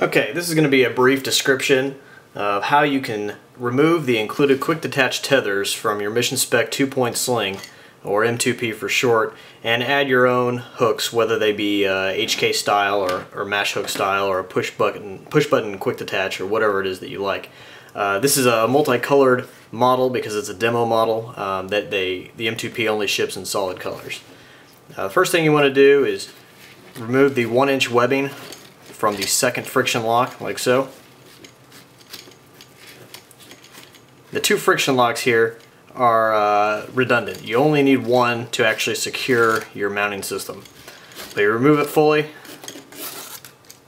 Okay, this is going to be a brief description of how you can remove the included quick detach tethers from your Mission Spec 2-Point Sling, or M2P for short, and add your own hooks, whether they be HK style or mash hook style or a push button quick detach or whatever it is that you like. This is a multicolored model because it's a demo model that the M2P only ships in solid colors. The first thing you want to do is remove the 1-inch webbing from the second friction lock, like so. The two friction locks here are redundant. You only need one to actually secure your mounting system. So you remove it fully,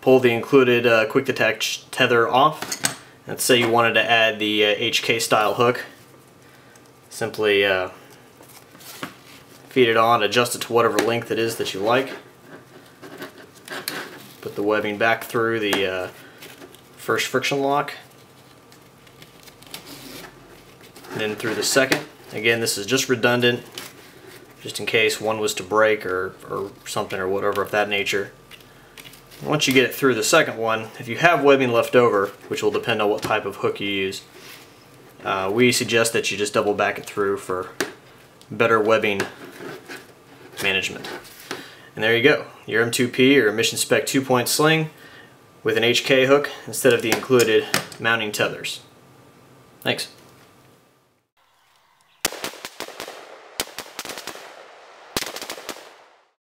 pull the included quick detach tether off. Let's say you wanted to add the HK style hook. Simply feed it on, adjust it to whatever length it is that you like. Put the webbing back through the first friction lock, and then through the second. Again, this is just redundant, just in case one was to break or something or whatever of that nature. Once you get it through the second one, if you have webbing left over, which will depend on what type of hook you use, we suggest that you just double back it through for better webbing management. And there you go, your M2P or Mission Spec 2-Point Sling with an HK hook instead of the included mounting tethers. Thanks.